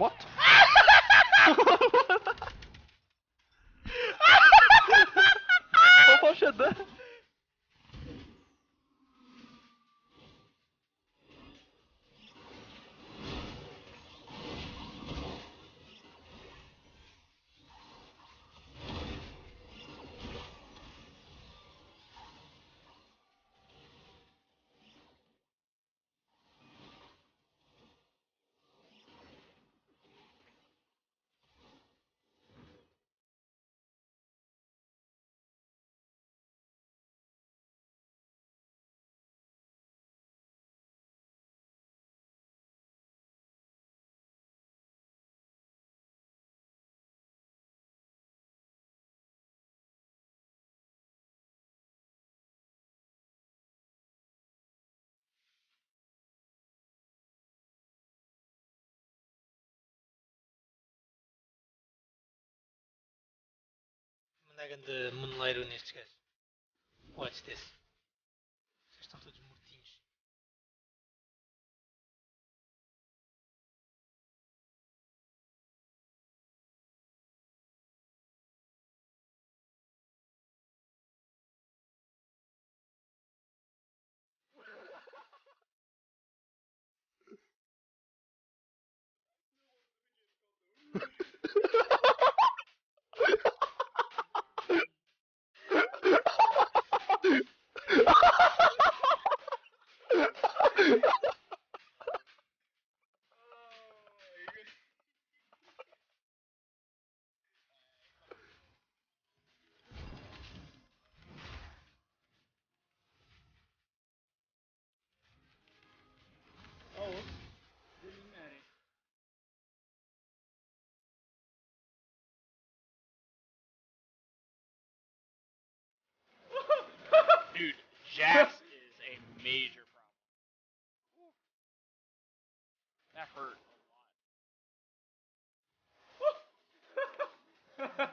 What? Hva skjedde? Pegam de muneleiro nestes gajos. Watch this. Vocês estão todos mortinhos. Dude, Jax is a major problem. That hurt a lot.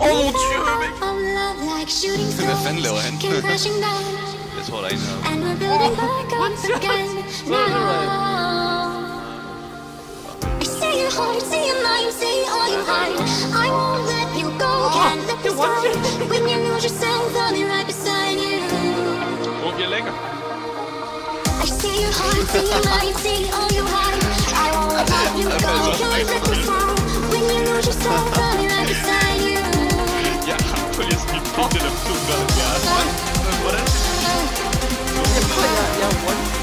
Oh Dieu, mec! C'est ma fan, Lauren. That's what I know. What's up? I see your heart, see your mind, see all you hide. I won't let you go, can't let you go. When you lose yourself, I'll be right beside you. Okay, lecker. I see your heart, see your mind, see all you hide. I won't let you go, can't let you go. When you lose yourself, I'll be right beside you. Ja, verlierst die Pflicht im Zug gerade. Ja, oder? Ja, wollen.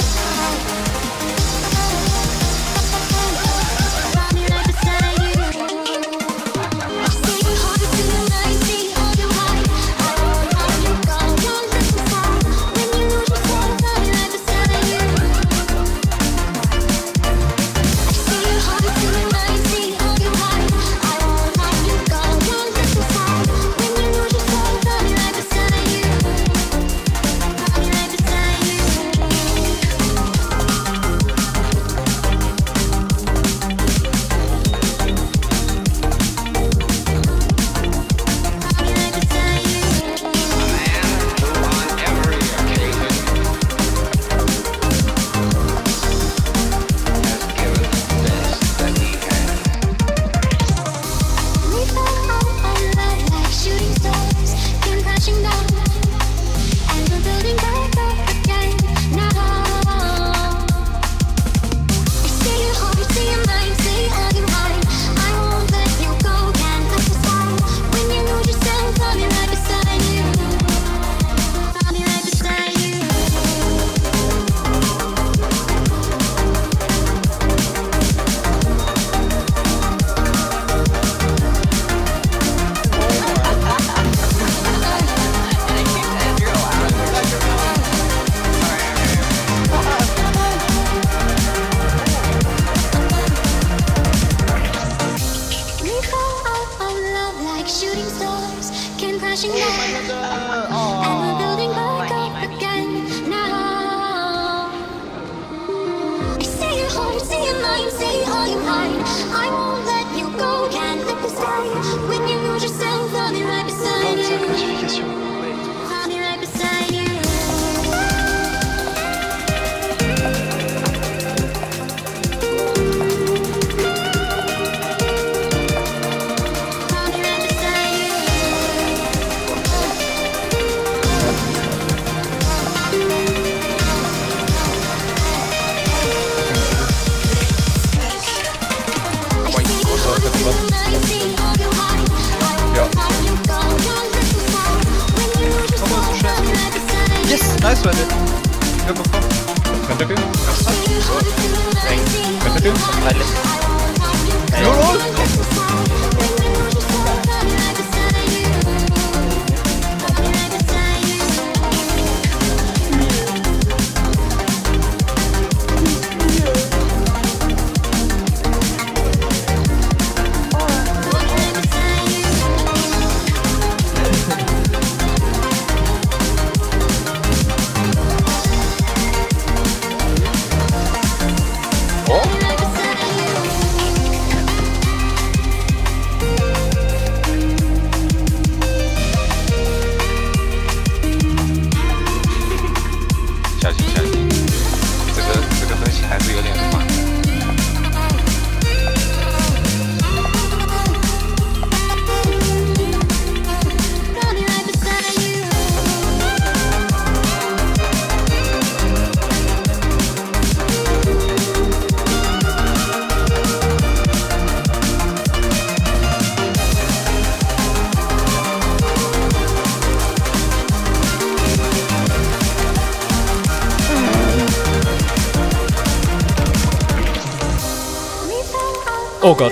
Oh Gott.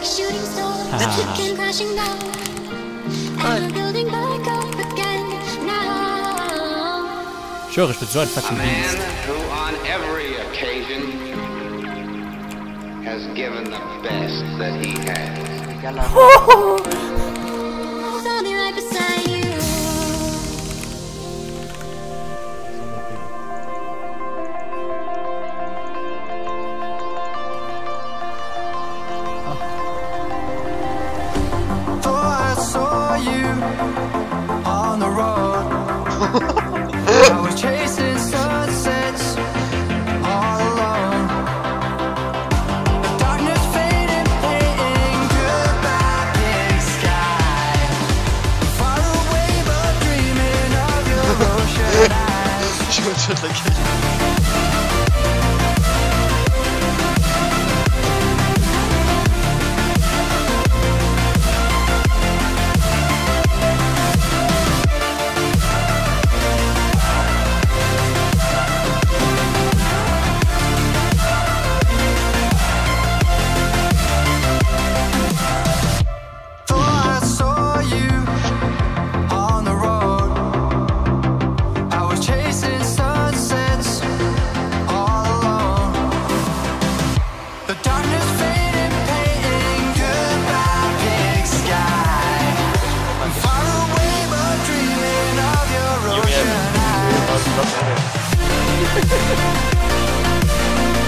Ich höre, ich bin so ein fucking Beast. You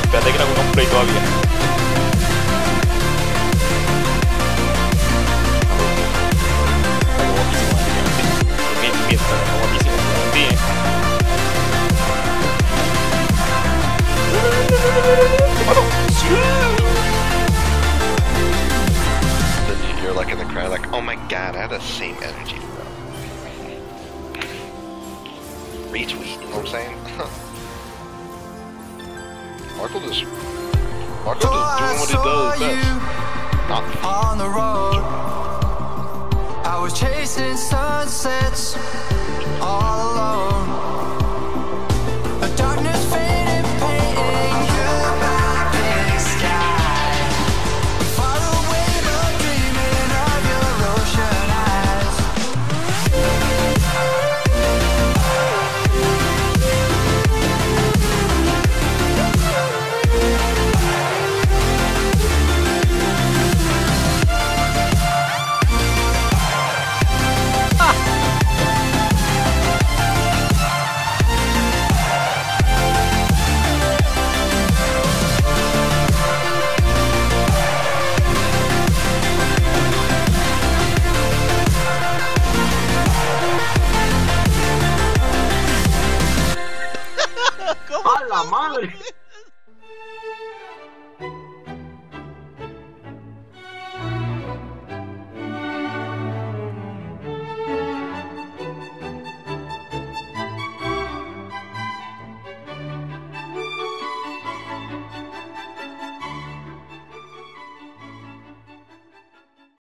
Espérate que no me compré todavía. Está guapísimo, así que está guapísimo. Bien. Then you're like in the crowd like, oh my god, I have the same energy. Retweet, you know what I'm saying? Marco just doing what he does best. Not on the road. I was chasing sunset.